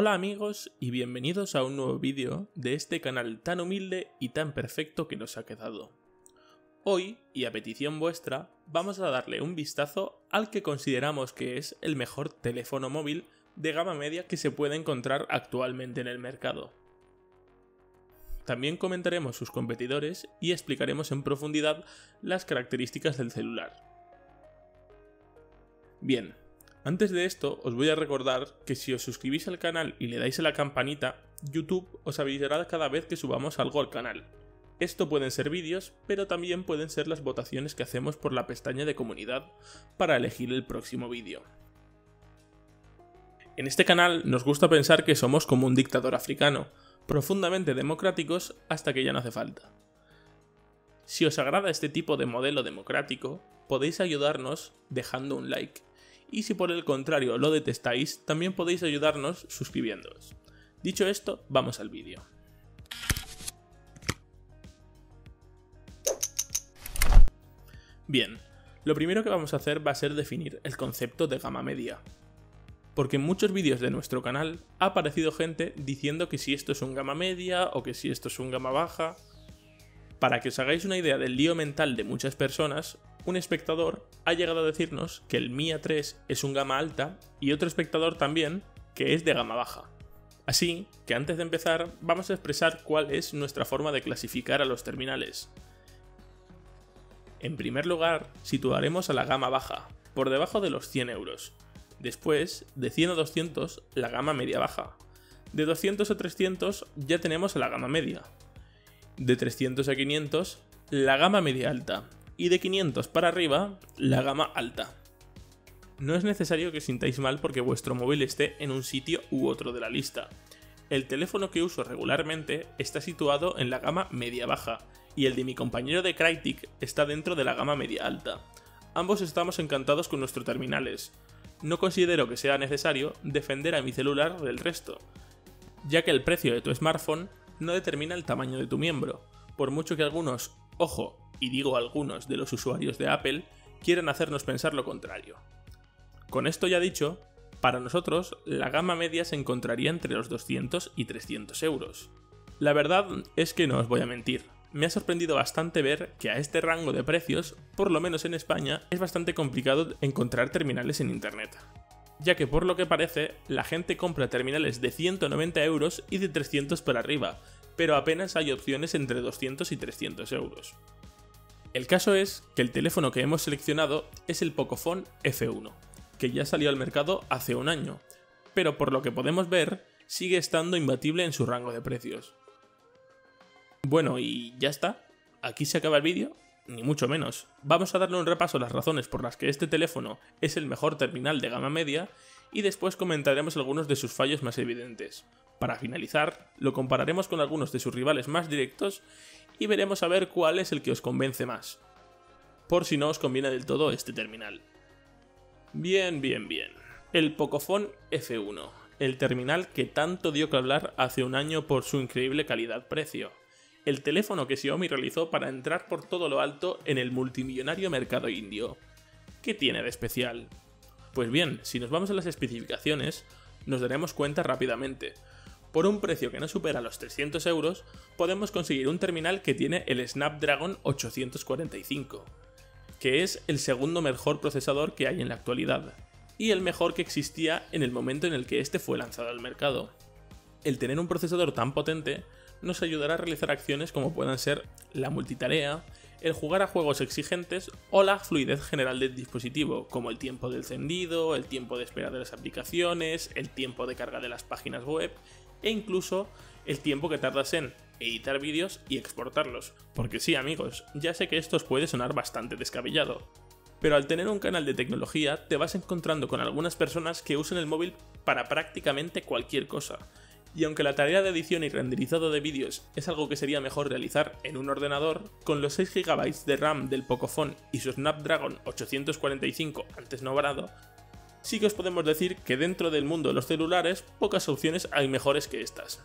Hola amigos y bienvenidos a un nuevo vídeo de este canal tan humilde y tan perfecto que nos ha quedado. Hoy, y a petición vuestra, vamos a darle un vistazo al que consideramos que es el mejor teléfono móvil de gama media que se puede encontrar actualmente en el mercado. También comentaremos sus competidores y explicaremos en profundidad las características del celular. Bien. Antes de esto, os voy a recordar que si os suscribís al canal y le dais a la campanita, YouTube os avisará cada vez que subamos algo al canal. Esto pueden ser vídeos, pero también pueden ser las votaciones que hacemos por la pestaña de comunidad para elegir el próximo vídeo. En este canal nos gusta pensar que somos como un dictador africano, profundamente democráticos hasta que ya no hace falta. Si os agrada este tipo de modelo democrático, podéis ayudarnos dejando un like. Y si por el contrario lo detestáis, también podéis ayudarnos suscribiéndoos. Dicho esto, vamos al vídeo. Bien, lo primero que vamos a hacer va a ser definir el concepto de gama media. Porque en muchos vídeos de nuestro canal ha aparecido gente diciendo que si esto es un gama media o que si esto es un gama baja. Para que os hagáis una idea del lío mental de muchas personas, un espectador ha llegado a decirnos que el Mi 3 es un gama alta y otro espectador también que es de gama baja. Así que antes de empezar vamos a expresar cuál es nuestra forma de clasificar a los terminales. En primer lugar, situaremos a la gama baja, por debajo de los 100 euros. Después, de 100 a 200, la gama media baja. De 200 a 300 ya tenemos a la gama media. De 300 a 500, la gama media alta. Y de 500 para arriba, la gama alta. No es necesario que os sintáis mal porque vuestro móvil esté en un sitio u otro de la lista. El teléfono que uso regularmente está situado en la gama media baja y el de mi compañero de Crytek está dentro de la gama media alta. Ambos estamos encantados con nuestros terminales. No considero que sea necesario defender a mi celular del resto, ya que el precio de tu smartphone no determina el tamaño de tu miembro, por mucho que algunos, ojo, y digo algunos de los usuarios de Apple, quieren hacernos pensar lo contrario. Con esto ya dicho, para nosotros la gama media se encontraría entre los 200 y 300 euros. La verdad es que no os voy a mentir, me ha sorprendido bastante ver que a este rango de precios, por lo menos en España, es bastante complicado encontrar terminales en internet. Ya que por lo que parece, la gente compra terminales de 190 euros y de 300 para arriba, pero apenas hay opciones entre 200 y 300 euros. El caso es que el teléfono que hemos seleccionado es el Pocophone F1, que ya salió al mercado hace un año, pero por lo que podemos ver, sigue estando imbatible en su rango de precios. Bueno, y ya está. ¿Aquí se acaba el vídeo? Ni mucho menos. Vamos a darle un repaso a las razones por las que este teléfono es el mejor terminal de gama media y después comentaremos algunos de sus fallos más evidentes. Para finalizar, lo compararemos con algunos de sus rivales más directos y veremos a ver cuál es el que os convence más, por si no os conviene del todo este terminal. Bien. El Pocophone F1, el terminal que tanto dio que hablar hace un año por su increíble calidad-precio. El teléfono que Xiaomi realizó para entrar por todo lo alto en el multimillonario mercado indio. ¿Qué tiene de especial? Pues bien, si nos vamos a las especificaciones, nos daremos cuenta rápidamente. Por un precio que no supera los 300 euros, podemos conseguir un terminal que tiene el Snapdragon 845, que es el segundo mejor procesador que hay en la actualidad, y el mejor que existía en el momento en el que este fue lanzado al mercado. El tener un procesador tan potente nos ayudará a realizar acciones como puedan ser la multitarea, el jugar a juegos exigentes o la fluidez general del dispositivo, como el tiempo de encendido, el tiempo de espera de las aplicaciones, el tiempo de carga de las páginas web, e incluso el tiempo que tardas en editar vídeos y exportarlos. Porque sí amigos, ya sé que esto os puede sonar bastante descabellado, pero al tener un canal de tecnología te vas encontrando con algunas personas que usan el móvil para prácticamente cualquier cosa. Y aunque la tarea de edición y renderizado de vídeos es algo que sería mejor realizar en un ordenador, con los 6 GB de RAM del Pocophone y su Snapdragon 845 antes nombrado, sí que os podemos decir que dentro del mundo de los celulares pocas opciones hay mejores que estas.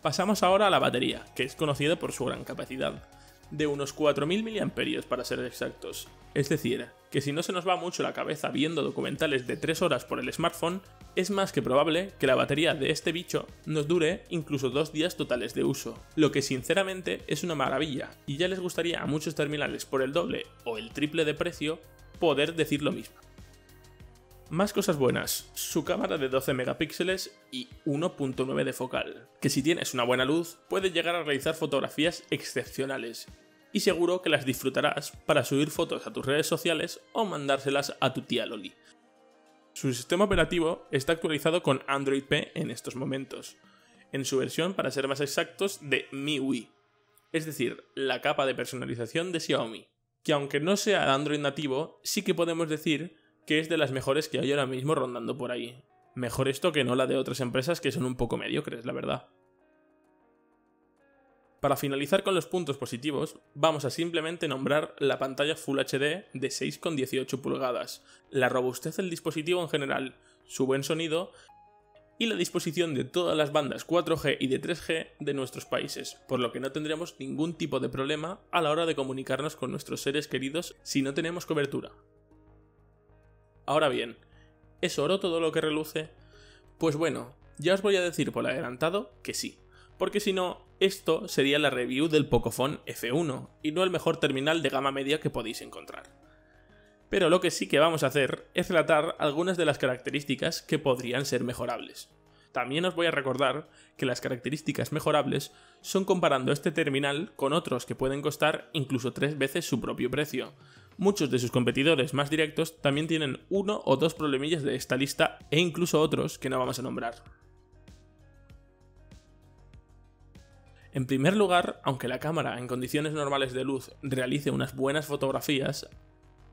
Pasamos ahora a la batería, que es conocida por su gran capacidad. de unos 4000 mAh para ser exactos. Es decir, que si no se nos va mucho la cabeza viendo documentales de 3 horas por el smartphone, es más que probable que la batería de este bicho nos dure incluso 2 días totales de uso, lo que sinceramente es una maravilla, y ya les gustaría a muchos terminales por el doble o el triple de precio poder decir lo mismo. Más cosas buenas, su cámara de 12 megapíxeles y 1.9 de focal, que si tienes una buena luz puedes llegar a realizar fotografías excepcionales, y seguro que las disfrutarás para subir fotos a tus redes sociales o mandárselas a tu tía Loli. Su sistema operativo está actualizado con Android P en estos momentos, en su versión para ser más exactos de MIUI, es decir, la capa de personalización de Xiaomi, que aunque no sea Android nativo, sí que podemos decir que es de las mejores que hay ahora mismo rondando por ahí. Mejor esto que no la de otras empresas que son un poco mediocres, la verdad. Para finalizar con los puntos positivos, vamos a simplemente nombrar la pantalla Full HD de 6,18 pulgadas, la robustez del dispositivo en general, su buen sonido y la disposición de todas las bandas 4G y de 3G de nuestros países, por lo que no tendremos ningún tipo de problema a la hora de comunicarnos con nuestros seres queridos si no tenemos cobertura. Ahora bien, ¿es oro todo lo que reluce? Pues bueno, ya os voy a decir por adelantado que sí, porque si no, esto sería la review del Pocophone F1 y no el mejor terminal de gama media que podéis encontrar. Pero lo que sí que vamos a hacer es relatar algunas de las características que podrían ser mejorables. También os voy a recordar que las características mejorables son comparando este terminal con otros que pueden costar incluso 3 veces su propio precio. Muchos de sus competidores más directos también tienen 1 o 2 problemillas de esta lista e incluso otros que no vamos a nombrar. En primer lugar, aunque la cámara en condiciones normales de luz realice unas buenas fotografías,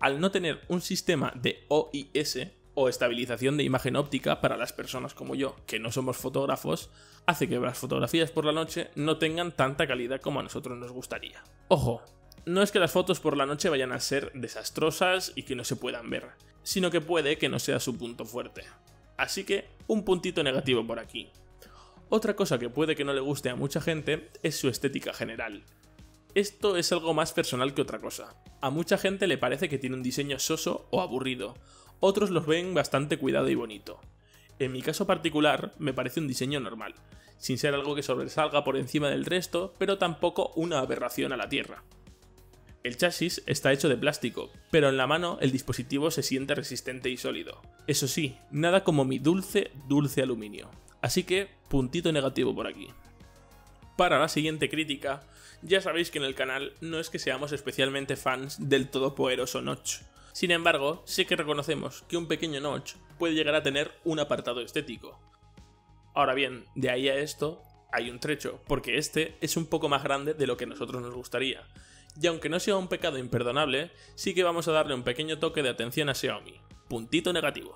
al no tener un sistema de OIS o estabilización de imagen óptica para las personas como yo, que no somos fotógrafos, hace que las fotografías por la noche no tengan tanta calidad como a nosotros nos gustaría. ¡Ojo! No es que las fotos por la noche vayan a ser desastrosas y que no se puedan ver, sino que puede que no sea su punto fuerte. Así que, un puntito negativo por aquí. Otra cosa que puede que no le guste a mucha gente es su estética general. Esto es algo más personal que otra cosa. A mucha gente le parece que tiene un diseño soso o aburrido, otros los ven bastante cuidado y bonito. En mi caso particular, me parece un diseño normal, sin ser algo que sobresalga por encima del resto, pero tampoco una aberración a la tierra. El chasis está hecho de plástico, pero en la mano el dispositivo se siente resistente y sólido. Eso sí, nada como mi dulce aluminio. Así que, puntito negativo por aquí. Para la siguiente crítica, ya sabéis que en el canal no es que seamos especialmente fans del todopoderoso Notch. Sin embargo, sí que reconocemos que un pequeño Notch puede llegar a tener un apartado estético. Ahora bien, de ahí a esto, hay un trecho, porque este es un poco más grande de lo que a nosotros nos gustaría. Y aunque no sea un pecado imperdonable, sí que vamos a darle un pequeño toque de atención a Xiaomi. Puntito negativo.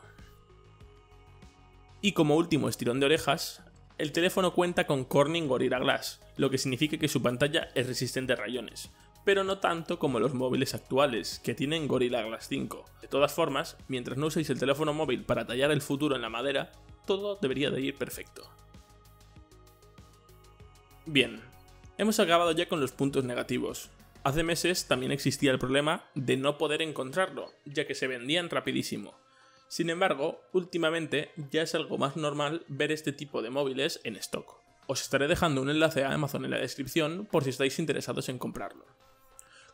Y como último estirón de orejas, el teléfono cuenta con Corning Gorilla Glass, lo que significa que su pantalla es resistente a rayones, pero no tanto como los móviles actuales, que tienen Gorilla Glass 5. De todas formas, mientras no uséis el teléfono móvil para tallar el futuro en la madera, todo debería de ir perfecto. Bien, hemos acabado ya con los puntos negativos. Hace meses también existía el problema de no poder encontrarlo, ya que se vendían rapidísimo. Sin embargo, últimamente ya es algo más normal ver este tipo de móviles en stock. Os estaré dejando un enlace a Amazon en la descripción por si estáis interesados en comprarlo.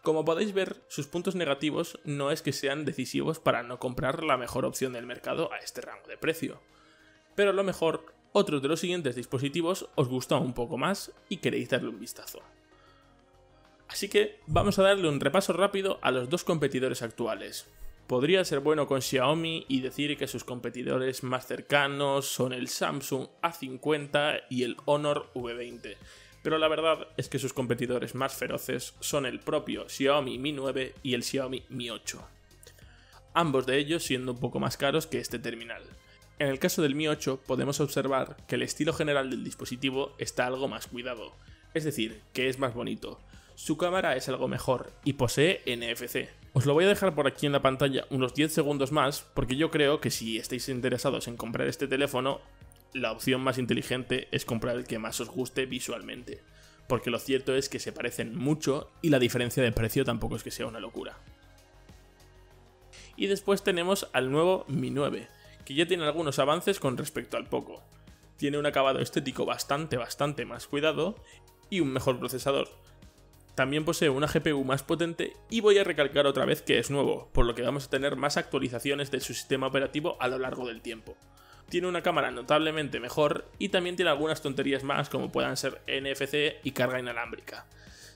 Como podéis ver, sus puntos negativos no es que sean decisivos para no comprar la mejor opción del mercado a este rango de precio. Pero a lo mejor, otros de los siguientes dispositivos os gusta un poco más y queréis darle un vistazo. Así que vamos a darle un repaso rápido a los dos competidores actuales. Podría ser bueno con Xiaomi y decir que sus competidores más cercanos son el Samsung A50 y el Honor V20, pero la verdad es que sus competidores más feroces son el propio Xiaomi Mi 9 y el Xiaomi Mi 8, ambos de ellos siendo un poco más caros que este terminal. En el caso del Mi 8 podemos observar que el estilo general del dispositivo está algo más cuidado, es decir, que es más bonito. Su cámara es algo mejor y posee NFC. Os lo voy a dejar por aquí en la pantalla unos 10 segundos más, porque yo creo que si estáis interesados en comprar este teléfono, la opción más inteligente es comprar el que más os guste visualmente. porque lo cierto es que se parecen mucho y la diferencia de precio tampoco es que sea una locura. Y después tenemos al nuevo Mi 9, que ya tiene algunos avances con respecto al Poco. Tiene un acabado estético bastante más cuidado y un mejor procesador. También posee una GPU más potente y voy a recalcar otra vez que es nuevo, por lo que vamos a tener más actualizaciones de su sistema operativo a lo largo del tiempo. Tiene una cámara notablemente mejor y también tiene algunas tonterías más como puedan ser NFC y carga inalámbrica.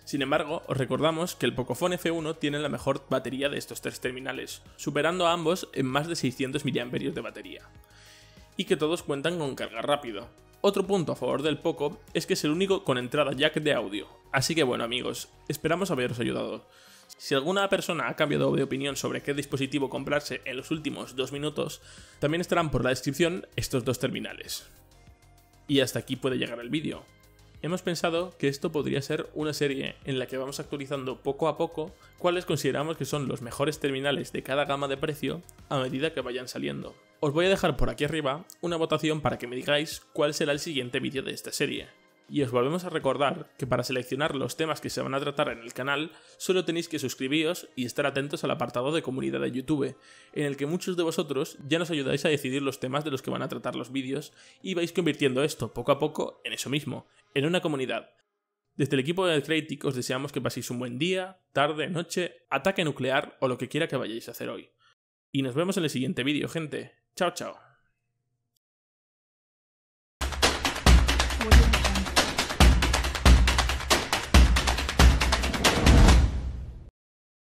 Sin embargo, os recordamos que el Pocophone F1 tiene la mejor batería de estos tres terminales, superando a ambos en más de 600 mAh de batería. Y que todos cuentan con carga rápido. Otro punto a favor del Poco es que es el único con entrada jack de audio. Así que bueno amigos, esperamos haberos ayudado. Si alguna persona ha cambiado de opinión sobre qué dispositivo comprarse en los últimos 2 minutos, también estarán por la descripción estos dos terminales. Y hasta aquí puede llegar el vídeo. Hemos pensado que esto podría ser una serie en la que vamos actualizando poco a poco cuáles consideramos que son los mejores terminales de cada gama de precio a medida que vayan saliendo. Os voy a dejar por aquí arriba una votación para que me digáis cuál será el siguiente vídeo de esta serie. Y os volvemos a recordar que para seleccionar los temas que se van a tratar en el canal, solo tenéis que suscribiros y estar atentos al apartado de comunidad de YouTube, en el que muchos de vosotros ya nos ayudáis a decidir los temas de los que van a tratar los vídeos y vais convirtiendo esto poco a poco en eso mismo, en una comunidad. Desde el equipo de Creatic os deseamos que paséis un buen día, tarde, noche, ataque nuclear o lo que quiera que vayáis a hacer hoy. Y nos vemos en el siguiente vídeo, gente. Chao, chao.